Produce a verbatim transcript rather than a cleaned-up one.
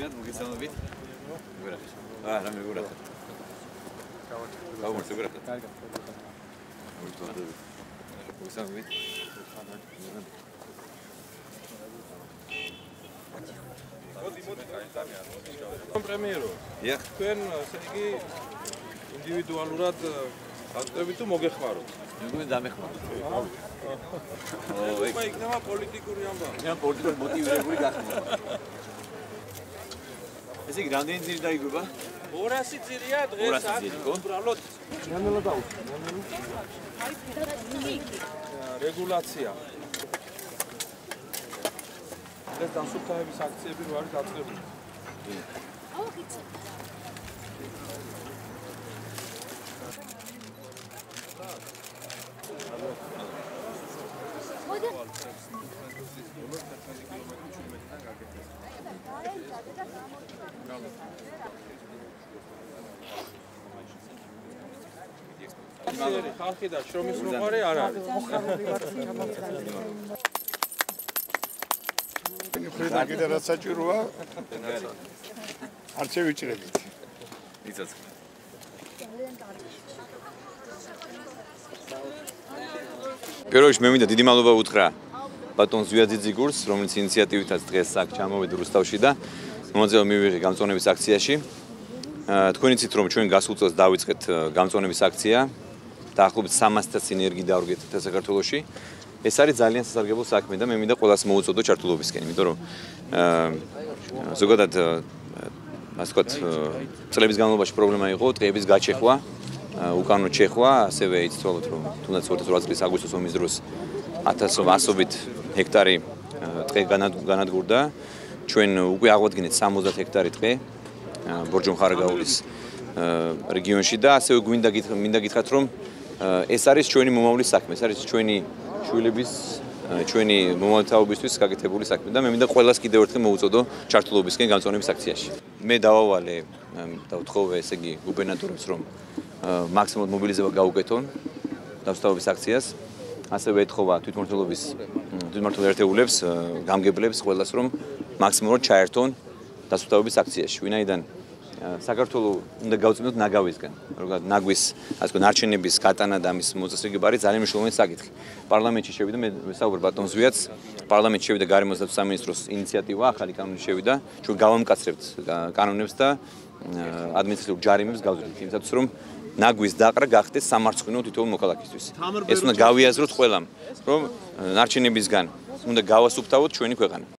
Bine, mă gândeam bine. Gura. Ah, n-am mai gura. Cau mult gura. Mult tot. Mă gândeam bine. În premierul. Ia. Când se digi individualurat ar trebui tu mă găhvarul. Nu da mehmar. Nu mai ignama politicuri am ba. Ia politicul motivele lui găhmar. Este grande în ziua de guba. Ora si ziua de ora si ziua. Bralot. Ne-am luat. Regulația. Deci am subținut că acțiile vor avea acțiuni. Halkida, şomis numare arar. Preda gidera saçırua. Arçev içiredik. İzaz. Peroj memida didi malova utkhra. Baton Zviadzidzi gurs, რომელიც ინიციატივითაც დღეს აქ ჩამოვიდა რუსთავში და მონაწილე მივიღე გამწონების აქციაში. Თქვენ იცით რომ ჩვენ გასულ წელს დავიწყეთ გამწონების აქცია. Დაახლოებით სამასი ენერგი დავრგეთ საქართველოში. Ეს არის ძალიან სასარგებლო საქმე და მე მინდა ყველას მოუწოდო ჩართულობისკენ, იმიტომ რომ ზოგადად ასე ვთქვათ, წლების განმავლობაში პრობლემა იყო ტყეების გაჩეხვა, უკანონო ჩეხვა, ასევე იცით რომ თუნდაც ორი ათი წლის აგვისტოს ომის დროს ათას ოცდაათობით ჰექტარი ტყე განადგურდა. ჩვენ უკვე აღვადგენთ სამოცდაათი ჰექტარი ტყე ბორჯომხარაგაულის რეგიონში და ასევე გვინდა მინდა გითხრათ რომ ეს არის ჩვენი მომავლის საქმე, ეს არის ჩვენი შვილების ჩვენი მომავალთაობისთვის გაკეთებული საქმე და მე მინდა ყველას კიდევ ერთხელ მოუწოდო ჩართულობისკენ გამწონების აქციაში. მე დავავალე დავთხოვე, ესე იგი, გუბერნატორებს რომ მაქსიმალურად მობილიზება გაუკეთონ დავსტავების აქციას. ასევე ეთხოვა თვითმმართველობის თვითმმართველ ერთეულებს, გამგებლებს ყველას რომ მაქსიმალურად ჩაერთონ დასტავების აქციაში, ვინაიდან საქართველოს უნდა გავწმინოთ ნაგავისგან, როგორც ნაგვის, ასე ვთქვათ, არჩევნების გატანა და ამის მოწესრიგება არის ძალიან მნიშვნელოვანი საკითხი. პარლამენტში შევიდა, მე ვსაუბრობ ბატონ ზვიაც, პარლამენტში შევიდა გარემოსდაცვის სამინისტროს ინიციატივა, ახალი კანონი შევიდა, ჩვენ გავამკაცრებთ კანონებს და ადმინისტრაციულ ჯარიმებს გავზრდით, იმისათვის რომ ნაგვის დაყრა გახდეს სამარცხვინო თითოეულ მოქალაქისთვის. ეს უნდა გავიაზროთ ყველამ, რომ არჩევნებისგან უნდა გავასუფთავოთ ჩვენი ქვეყანა.